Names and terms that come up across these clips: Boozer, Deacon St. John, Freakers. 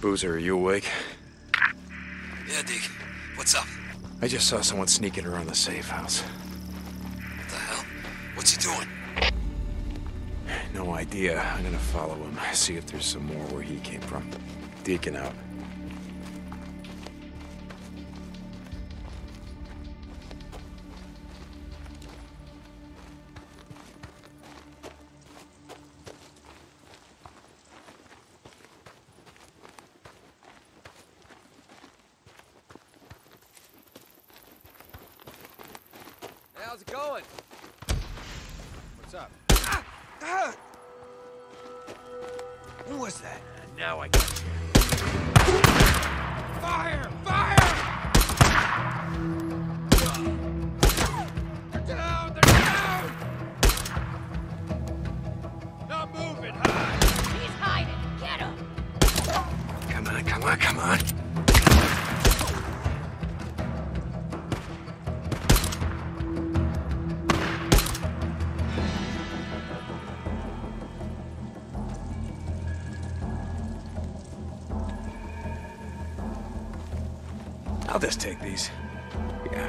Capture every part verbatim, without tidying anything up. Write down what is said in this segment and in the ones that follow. Boozer, are you awake? Yeah, Deacon. What's up? I just saw someone sneaking around the safe house. What the hell? What's he doing? No idea. I'm gonna follow him, see if there's some more where he came from. Deacon out. How's it going? What's up? Ah! Ah! Who was that? Uh, now I got you. Fire! Fire! They're down! They're down! Not moving! Hide! He's hiding! Get him! Come on, come on, come on! I'll just take these. Yeah.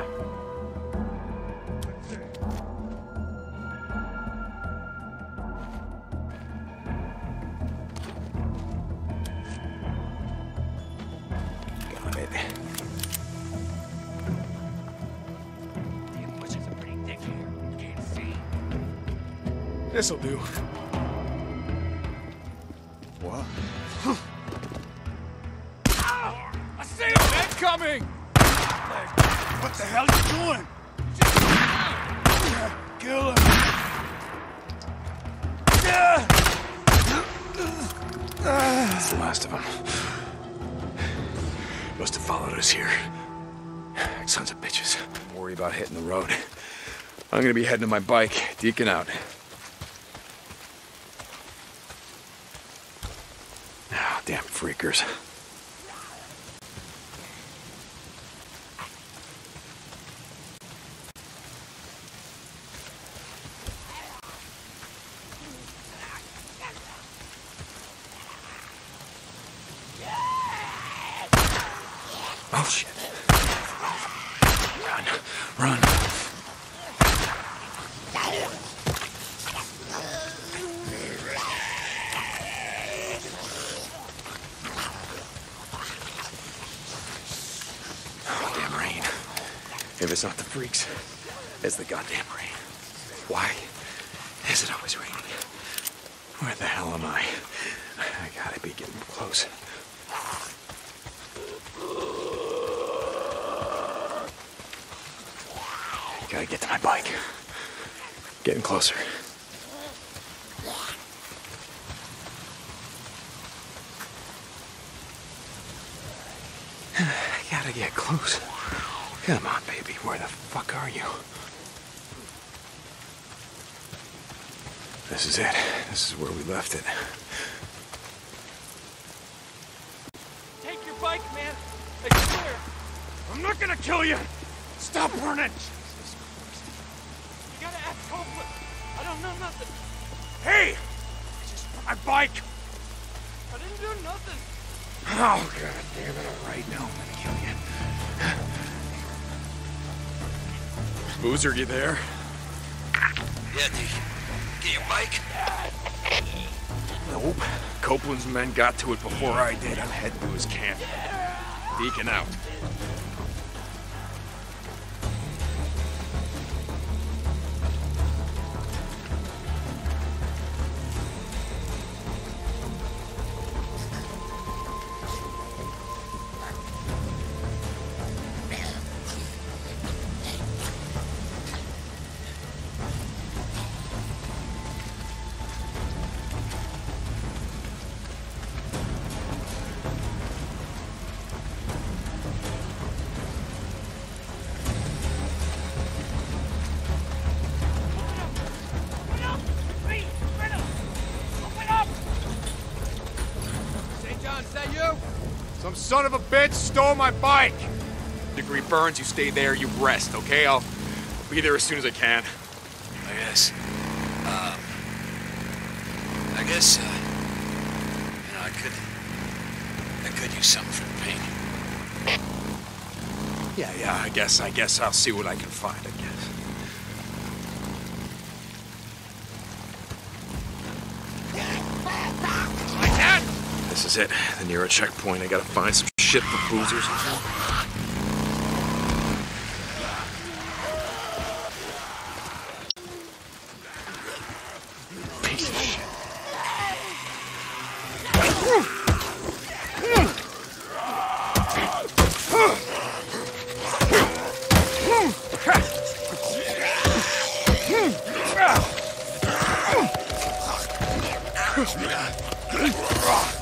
Got it. Damn bushes are pretty thick here. Can't see. This'll do. What? I see him! They're coming! What the hell are you doing? Kill him! That's the last of them. Must have followed us here. Sons of bitches. Don't worry about hitting the road. I'm gonna be heading to my bike. Deacon out. Oh, damn freakers. Oh, shit. Run. Run. Oh, damn rain. If it's not the freaks, it's the goddamn rain. Why is it always raining? Where the hell am I? I gotta be getting close. Gotta get to my bike. Getting closer. I gotta get close. Come on, baby. Where the fuck are you? This is it. This is where we left it. Take your bike, man. It's clear. I'm not gonna kill you. Stop running. I don't know nothing. Hey! I just want my bike! I didn't do nothing. Oh, god damn it. All right, now I'm gonna kill you. Boozer, you there? Yeah, Deacon. Get your bike? Nope. Copeland's men got to it before I did. I'm heading to his camp. Deacon out. Some son of a bitch stole my bike! Degree burns, you stay there, you rest, okay? I'll be there as soon as I can. I guess. Um. I guess, uh. You know, I could. I could could use something for the pain. Yeah, yeah, I guess, I guess I'll see what I can find, I guess. Like that? This is it. The nearer checkpoint, I gotta find some shit for boozers. Rock!